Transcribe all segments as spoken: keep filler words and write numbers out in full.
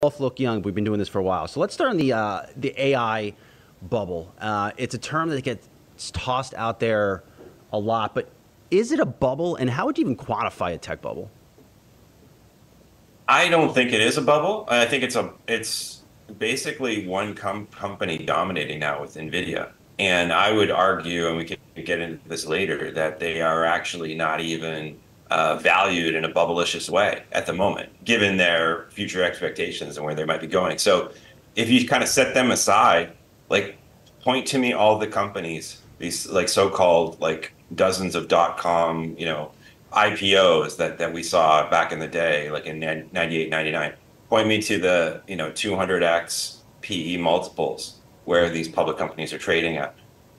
both look young. We've been doing this for a while. So let's start on the uh, the A I bubble. Uh, it's a term that gets tossed out there a lot, but is it a bubble, and how would you even quantify a tech bubble? I don't think it is a bubble. I think it's a it's basically one com company dominating now with NVIDIA, and I would argue, and we can get into this later, that they are actually not even Uh, valued in a bubblicious way at the moment, given their future expectations and where they might be going. So if you kind of set them aside, like, point to me all the companies, these like so-called like dozens of dot-com, you know, I P Os that, that we saw back in the day, like in ninety-eight, ninety-nine, point me to the, you know, two hundred X P E multiples where these public companies are trading at.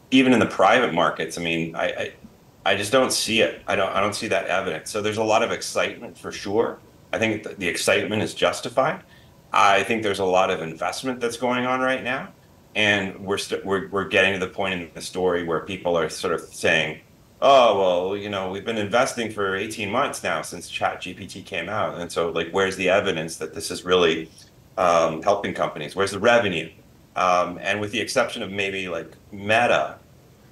Even in the private markets, I mean, I, I I just don't see it. I don't. I don't see that evidence. So there's a lot of excitement for sure. I think the excitement is justified. I think there's a lot of investment that's going on right now, and we're st we're we're getting to the point in the story where people are sort of saying, "Oh, well, you know, we've been investing for eighteen months now since ChatGPT came out, and so like, where's the evidence that this is really um, helping companies? Where's the revenue?" Um, and with the exception of maybe like Meta,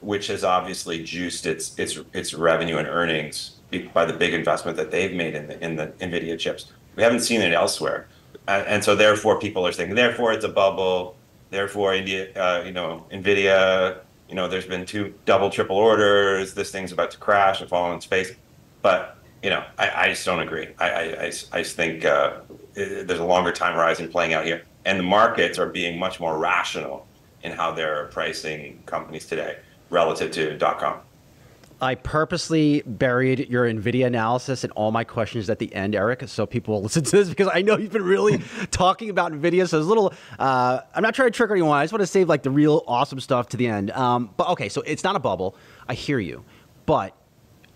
which has obviously juiced its its its revenue and earnings by the big investment that they've made in the in the NVIDIA chips. We haven't seen it elsewhere, and, and so therefore people are saying, therefore it's a bubble. Therefore, India, uh, you know, NVIDIA, you know, there's been two double triple orders. This thing's about to crash and fall in space. But you know, I, I just don't agree. I I, I, I just think uh, it, there's a longer time horizon playing out here, and the markets are being much more rational in how they're pricing companies today relative to dot-com. I purposely buried your NVIDIA analysis and all my questions at the end, Eric, so people will listen to this, because I know you've been really talking about NVIDIA. So it's a little, uh, I'm not trying to trick anyone. I just want to save like the real awesome stuff to the end. Um, but okay, so it's not a bubble. I hear you. But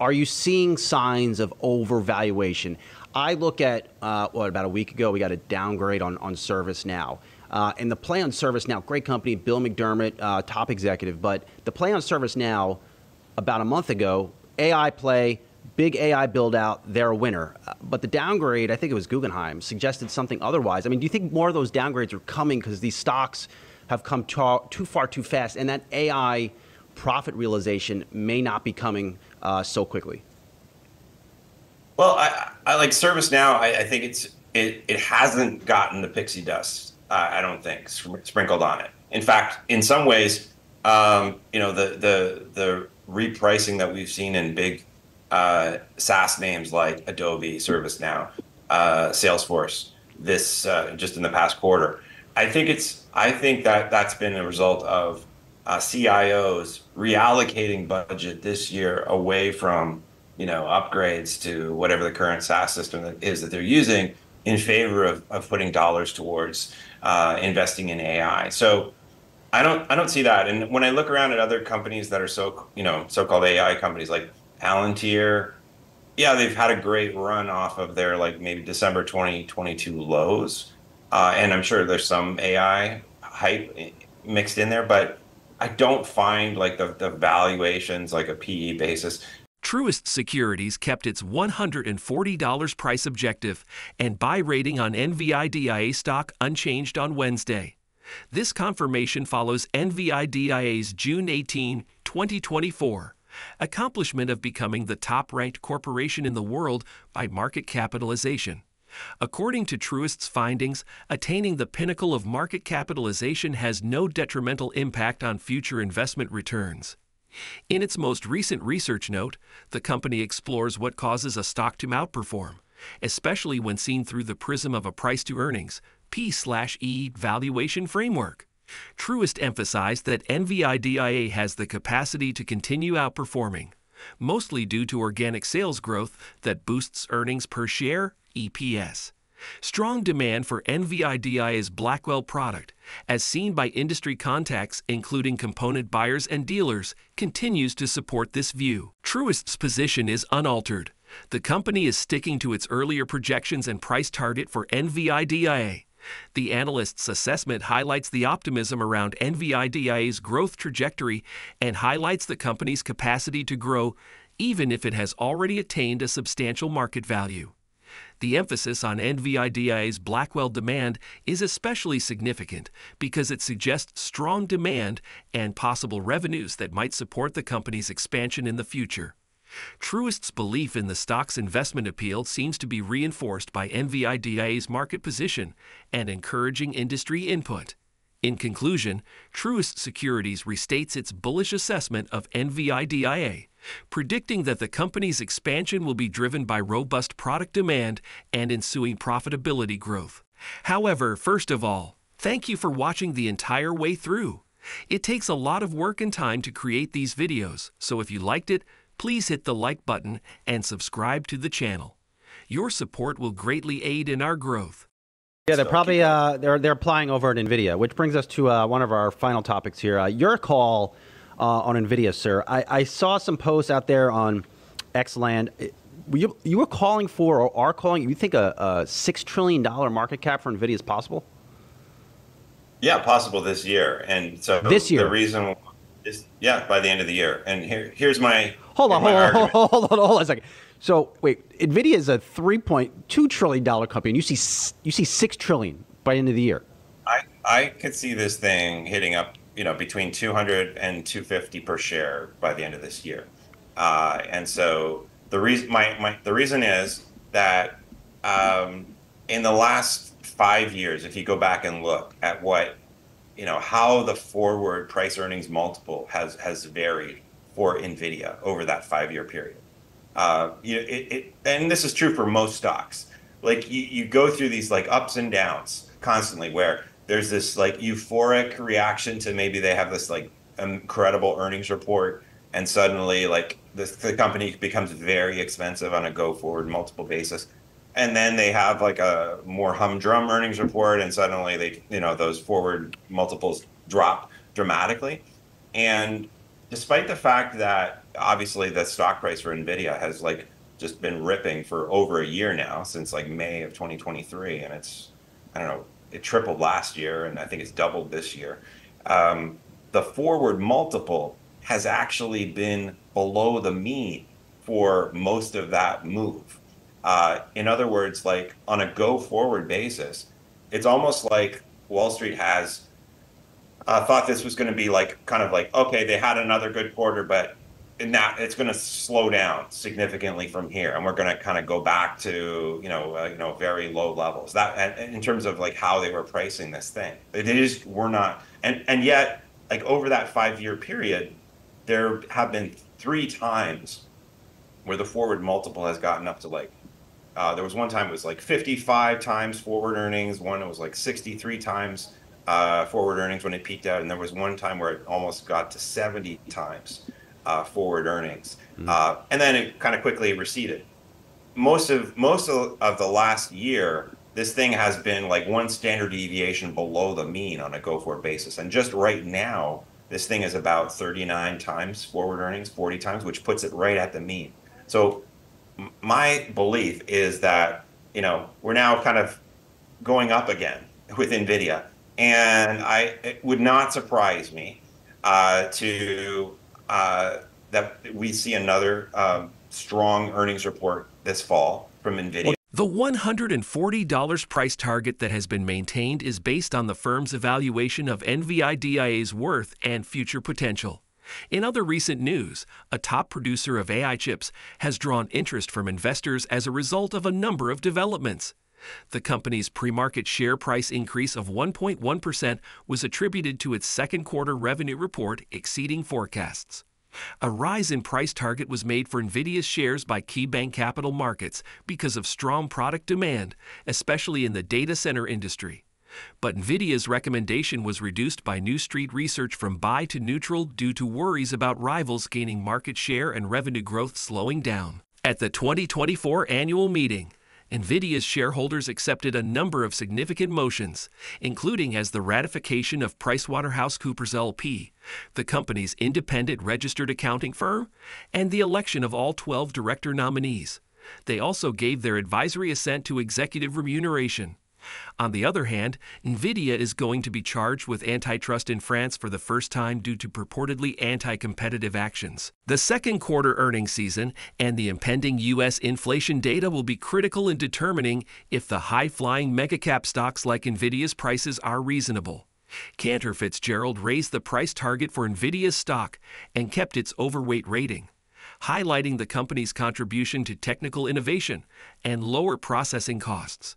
are you seeing signs of overvaluation? I look at, uh, what, about a week ago, we got a downgrade on, on ServiceNow. Uh, and the play on ServiceNow, great company, Bill McDermott, uh, top executive, but the play on ServiceNow about a month ago, A I play, big A I build out, they're a winner. Uh, but the downgrade, I think it was Guggenheim, suggested something otherwise. I mean, do you think more of those downgrades are coming because these stocks have come too far too fast, and that A I profit realization may not be coming uh, so quickly? Well, I, I like ServiceNow. I, I think it's it, it hasn't gotten the pixie dust, Uh, I don't think, sprinkled on it. In fact, in some ways, um, you know, the, the the repricing that we've seen in big uh, SaaS names like Adobe, ServiceNow, uh, Salesforce, this uh, just in the past quarter, I think it's I think that that's been a result of uh, C I Os reallocating budget this year away from, you know, upgrades to whatever the current SaaS system that is that they're using, in favor of, of putting dollars towards uh, investing in A I. So I don't I don't see that. And when I look around at other companies that are so you know so-called A I companies like Palantir, yeah, they've had a great run off of their like maybe December twenty twenty-two lows, uh, and I'm sure there's some A I hype mixed in there, but I don't find like the, the valuations like a P E basis. Truist Securities kept its one hundred forty dollar price objective and buy rating on NVIDIA stock unchanged on Wednesday. This confirmation follows NVIDIA's June eighteenth, twenty twenty-four, accomplishment of becoming the top-ranked corporation in the world by market capitalization. According to Truist's findings, attaining the pinnacle of market capitalization has no detrimental impact on future investment returns. In its most recent research note, the company explores what causes a stock to outperform, especially when seen through the prism of a price-to-earnings P E valuation framework. Truist emphasized that NVIDIA has the capacity to continue outperforming, mostly due to organic sales growth that boosts earnings per share, E P S. Strong demand for NVIDIA's Blackwell product, as seen by industry contacts including component buyers and dealers, continues to support this view. Truist's position is unaltered. The company is sticking to its earlier projections and price target for NVIDIA. The analyst's assessment highlights the optimism around NVIDIA's growth trajectory and highlights the company's capacity to grow, even if it has already attained a substantial market value. The emphasis on NVIDIA's Blackwell demand is especially significant because it suggests strong demand and possible revenues that might support the company's expansion in the future. Truist's belief in the stock's investment appeal seems to be reinforced by NVIDIA's market position and encouraging industry input. In conclusion, Truist Securities restates its bullish assessment of NVIDIA, predicting that the company's expansion will be driven by robust product demand and ensuing profitability growth. However, first of all, thank you for watching the entire way through. It takes a lot of work and time to create these videos, so if you liked it, please hit the like button and subscribe to the channel. Your support will greatly aid in our growth. Yeah, they're probably uh, they're they're applying over at NVIDIA, which brings us to uh, one of our final topics here. Uh, your call uh, on NVIDIA, sir. I, I saw some posts out there on X land. You you were calling for or are calling. You think a, a six trillion dollar market cap for NVIDIA is possible? Yeah, possible this year. And so this year, the reason is yeah by the end of the year. And here here's my hold on hold on, hold on hold on hold on a second. So wait, NVIDIA is a three point two trillion dollar company, and you see you see six trillion dollars by the end of the year. I, I could see this thing hitting up, you know, between two hundred and two fifty per share by the end of this year. Uh, and so the reason my, my the reason is that um, in the last five years, if you go back and look at what, you know, how the forward price earnings multiple has has varied for NVIDIA over that five-year period. Uh, you know, it, it, and this is true for most stocks. Like you, you go through these like ups and downs constantly, where there's this like euphoric reaction to maybe they have this like incredible earnings report, and suddenly like this, the company becomes very expensive on a go-forward multiple basis, and then they have like a more humdrum earnings report, and suddenly they you know those forward multiples drop dramatically, and despite the fact that. Obviously, the stock price for NVIDIA has like just been ripping for over a year now, since like May of twenty twenty-three, and it's I don't know it tripled last year, and I think it's doubled this year. Um, the forward multiple has actually been below the mean for most of that move. Uh, in other words, like on a go-forward basis, it's almost like Wall Street has uh, thought this was going to be like kind of like okay, they had another good quarter, but and now it's going to slow down significantly from here, and we're going to kind of go back to you know uh, you know very low levels. That in terms of like how they were pricing this thing, they just were not. And and yet, like over that five-year period, there have been three times where the forward multiple has gotten up to like. Uh, there was one time it was like fifty-five times forward earnings. One it was like sixty-three times uh, forward earnings when it peaked out, and there was one time where it almost got to seventy times. Uh, forward earnings, mm-hmm. uh, and then it kind of quickly receded. Most of most of, of the last year, this thing has been like one standard deviation below the mean on a go-forward basis. And just right now, this thing is about thirty-nine times forward earnings, forty times, which puts it right at the mean. So my belief is that you know we're now kind of going up again with NVIDIA, and I it would not surprise me uh, to. Uh, that we see another uh, strong earnings report this fall from NVIDIA. The one hundred forty dollar price target that has been maintained is based on the firm's evaluation of NVIDIA's worth and future potential. In other recent news, a top producer of A I chips has drawn interest from investors as a result of a number of developments. The company's pre-market share price increase of one point one percent was attributed to its second quarter revenue report exceeding forecasts. A rise in price target was made for NVIDIA's shares by KeyBank Capital Markets because of strong product demand, especially in the data center industry. But NVIDIA's recommendation was reduced by New Street Research from buy to neutral due to worries about rivals gaining market share and revenue growth slowing down. At the twenty twenty-four annual meeting, NVIDIA's shareholders accepted a number of significant motions, including as the ratification of PricewaterhouseCoopers L P, the company's independent registered accounting firm, and the election of all twelve director nominees. They also gave their advisory assent to executive remuneration. On the other hand, NVIDIA is going to be charged with antitrust in France for the first time due to purportedly anti-competitive actions. The second quarter earnings season and the impending U S inflation data will be critical in determining if the high-flying mega-cap stocks like NVIDIA's prices are reasonable. Cantor Fitzgerald raised the price target for NVIDIA's stock and kept its overweight rating, highlighting the company's contribution to technical innovation and lower processing costs.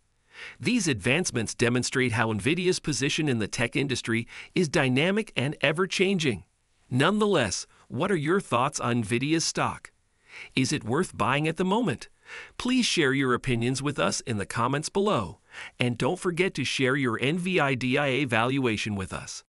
These advancements demonstrate how NVIDIA's position in the tech industry is dynamic and ever-changing. Nonetheless, what are your thoughts on NVIDIA's stock? Is it worth buying at the moment? Please share your opinions with us in the comments below, and don't forget to share your NVIDIA valuation with us.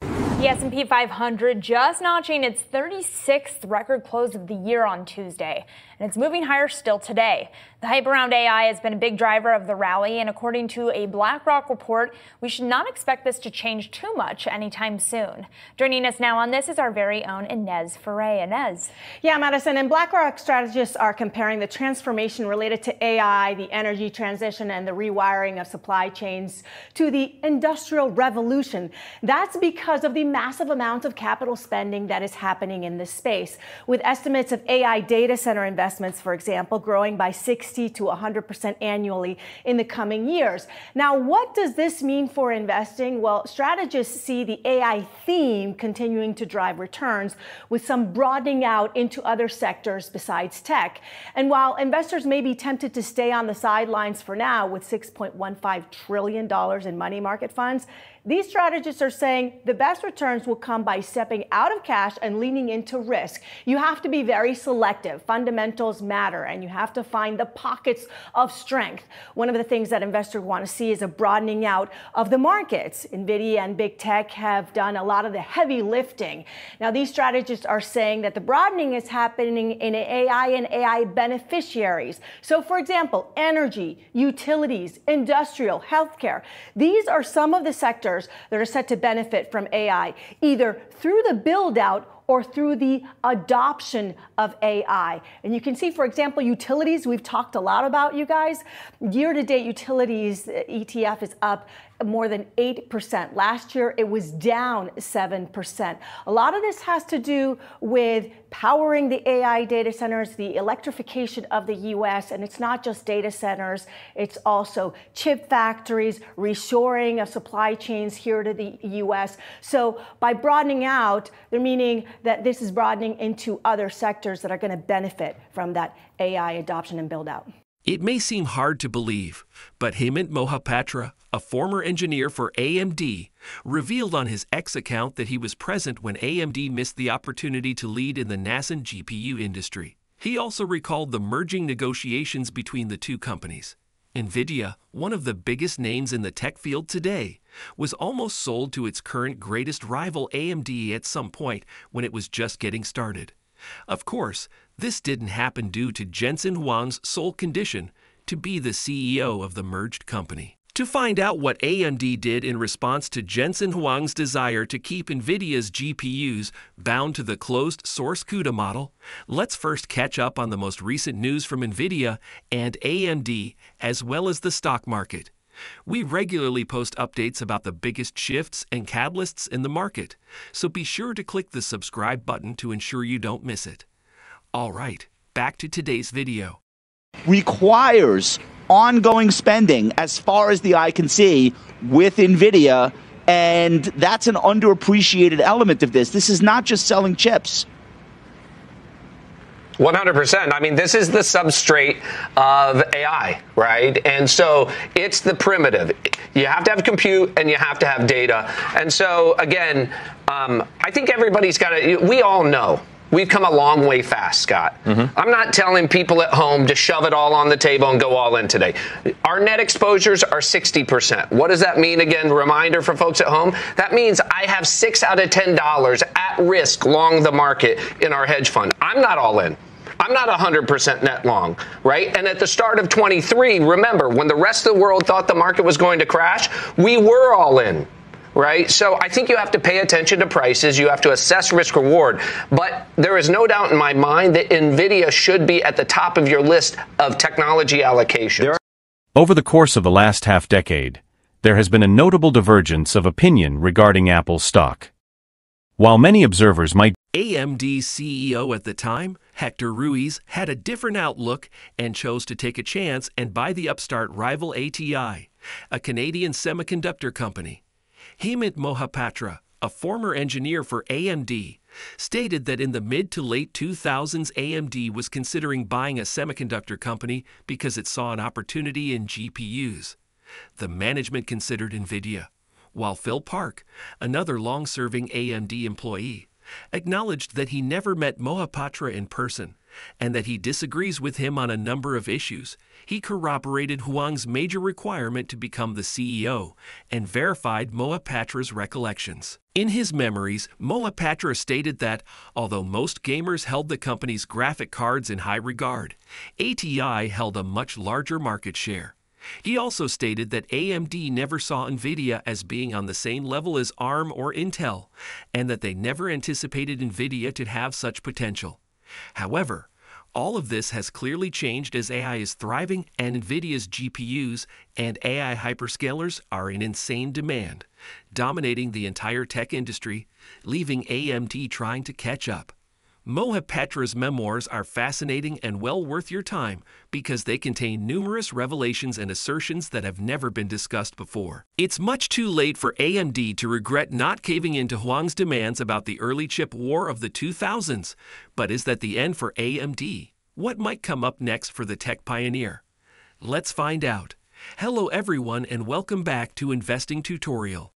The S and P five hundred just notching its thirty-sixth record close of the year on Tuesday, and it's moving higher still today. The hype around A I has been a big driver of the rally, and according to a BlackRock report, we should not expect this to change too much anytime soon. Joining us now on this is our very own Inez Ferreira. Inez. Yeah, Madison, and BlackRock strategists are comparing the transformation related to A I, the energy transition, and the rewiring of supply chains to the Industrial Revolution. That's because of the massive amounts of capital spending that is happening in this space, with estimates of A I data center investments, for example, growing by sixty to one hundred percent annually in the coming years. Now, what does this mean for investing? Well, strategists see the A I theme continuing to drive returns, with some broadening out into other sectors besides tech. And while investors may be tempted to stay on the sidelines for now with six point one five trillion dollars in money market funds, these strategists are saying the best returns will come by stepping out of cash and leaning into risk. You have to be very selective. Fundamentals matter, and you have to find the pockets of strength. One of the things that investors want to see is a broadening out of the markets. NVIDIA and big tech have done a lot of the heavy lifting. Now, these strategists are saying that the broadening is happening in A I and A I beneficiaries. So, for example, energy, utilities, industrial, healthcare. These are some of the sectors that are set to benefit from A I, either through the build-out or through the adoption of A I. And you can see, for example, utilities, we've talked a lot about, you guys. Year-to-date utilities E T F is up more than eight percent. Last year, it was down seven percent. A lot of this has to do with powering the A I data centers, the electrification of the U S, and it's not just data centers, it's also chip factories, reshoring of supply chains here to the U S. So by broadening out, they're meaning that this is broadening into other sectors that are going to benefit from that A I adoption and build out. It may seem hard to believe, but Hemant Mohapatra, a former engineer for A M D, revealed on his X account that he was present when A M D missed the opportunity to lead in the nascent G P U industry. He also recalled the merging negotiations between the two companies. NVIDIA, one of the biggest names in the tech field today, was almost sold to its current greatest rival A M D at some point when it was just getting started. Of course, this didn't happen due to Jensen Huang's sole condition to be the C E O of the merged company. To find out what A M D did in response to Jensen Huang's desire to keep NVIDIA's G P Us bound to the closed-source CUDA model, let's first catch up on the most recent news from NVIDIA and A M D, as well as the stock market. We regularly post updates about the biggest shifts and catalysts in the market, so be sure to click the subscribe button to ensure you don't miss it. All right, back to today's video. Requires ongoing spending, as far as the eye can see, with NVIDIA, and that's an underappreciated element of this. This is not just selling chips. one hundred percent. I mean, this is the substrate of A I, right? And so it's the primitive. You have to have compute and you have to have data. And so, again, um, I think everybody's got to, we all know. We've come a long way fast, Scott. Mm-hmm. I'm not telling people at home to shove it all on the table and go all in today. Our net exposures are sixty percent. What does that mean? Again, reminder for folks at home. That means I have six out of ten dollars at risk long the market in our hedge fund. I'm not all in. I'm not one hundred percent net long, right? And at the start of twenty-three, remember, when the rest of the world thought the market was going to crash, we were all in, right? So I think you have to pay attention to prices. You have to assess risk reward. But there is no doubt in my mind that NVIDIA should be at the top of your list of technology allocations. Over the course of the last half-decade, there has been a notable divergence of opinion regarding Apple's stock. While many observers might... A M D C E O at the time, Hector Ruiz, had a different outlook and chose to take a chance and buy the upstart rival A T I, a Canadian semiconductor company. Hemant Mohapatra, a former engineer for A M D, stated that in the mid to late two thousands, A M D was considering buying a semiconductor company because it saw an opportunity in G P Us. The management considered NVIDIA, while Phil Park, another long-serving A M D employee, acknowledged that he never met Mohapatra in person and that he disagrees with him on a number of issues. He corroborated Huang's major requirement to become the C E O and verified Mohapatra's recollections. In his memories, Mohapatra stated that, although most gamers held the company's graphic cards in high regard, A T I held a much larger market share. He also stated that A M D never saw NVIDIA as being on the same level as ARM or Intel, and that they never anticipated NVIDIA to have such potential. However, all of this has clearly changed as A I is thriving and NVIDIA's G P Us and A I hyperscalers are in insane demand, dominating the entire tech industry, leaving A M D trying to catch up. Mohapatra's memoirs are fascinating and well worth your time because they contain numerous revelations and assertions that have never been discussed before. It's much too late for A M D to regret not caving into Huang's demands about the early chip war of the two thousands, but is that the end for A M D? What might come up next for the tech pioneer? Let's find out. Hello everyone and welcome back to Investing Tutorial.